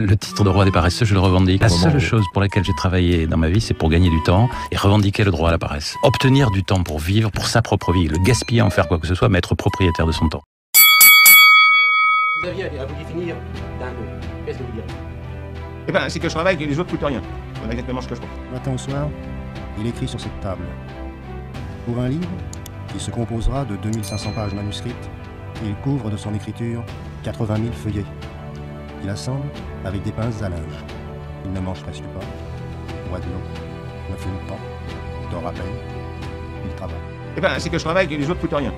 Le titre de roi des paresseux, je le revendique. La seule chose pour laquelle j'ai travaillé dans ma vie, c'est pour gagner du temps et revendiquer le droit à la paresse. Obtenir du temps pour vivre, pour sa propre vie, le gaspiller, en faire quoi que ce soit, mais être propriétaire de son temps. Vous aviez à vous définir d'un mot. Qu'est-ce que vous direz ? Eh ben, c'est que je travaille et les autres ne coûtent rien. Voilà exactement ce que je pense. Matin au soir, il écrit sur cette table. Pour un livre qui se composera de 2500 pages manuscrites, il couvre de son écriture 80 000 feuillets. Il assemble avec des pinces à linge. Il ne mange presque pas, boit de l'eau, ne fume pas, dort à peine, il travaille. Eh ben, c'est que je travaille et les autres ne foutent rien.